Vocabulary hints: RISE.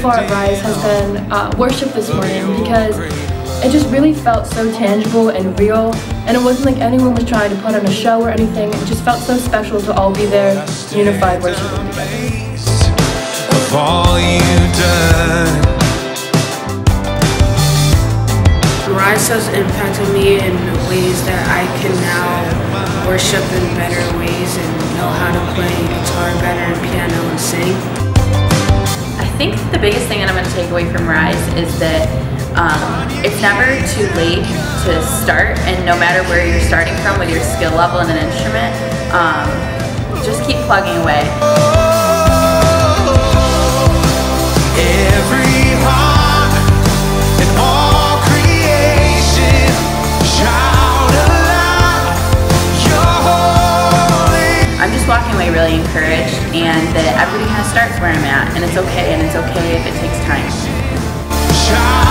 far at RISE has been worship this morning, because it just really felt so tangible and real, and it wasn't like anyone was trying to put on a show or anything. It just felt so special to all be there, unified, worshiping together. Of all you've done. RISE has impacted me in ways that I can now worship in better ways and know how to play guitar better and piano and sing. I think the biggest thing that I'm going to take away from RISE is that it's never too late to start, and no matter where you're starting from with your skill level in an instrument, just keep plugging away. Walking away really encouraged, and that everybody kind of starts where I'm at, and it's okay if it takes time.